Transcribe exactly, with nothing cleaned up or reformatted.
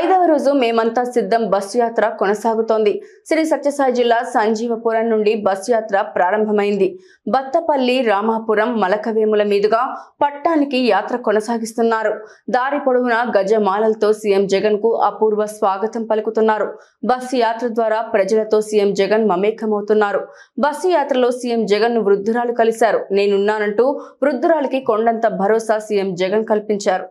ఐదవ రోజు మేమంతా సిద్ధం బస్సు యాత్ర కొనసాగుతోంది. శ్రీ సత్యసాయి జిల్లా సంజీవపురం నుండి బస్సు యాత్ర ప్రారంభమైంది. బత్తపల్లి, రామాపురం, మలకవేముల మీదుగా పట్టానికి యాత్ర కొనసాగిస్తున్నారు. దారి పొడవునా గజమాలలతో సీఎం జగన్ కు అపూర్వ స్వాగతం పలుకుతున్నారు. బస్సు యాత్ర ద్వారా ప్రజలతో సీఎం జగన్ మమేకమవుతున్నారు. బస్సు యాత్రలో సీఎం జగన్ ను వృద్ధురాలు కలిశారు. నేనున్నానంటూ వృద్ధురాలికి కొండంత భరోసా సీఎం జగన్ కల్పించారు.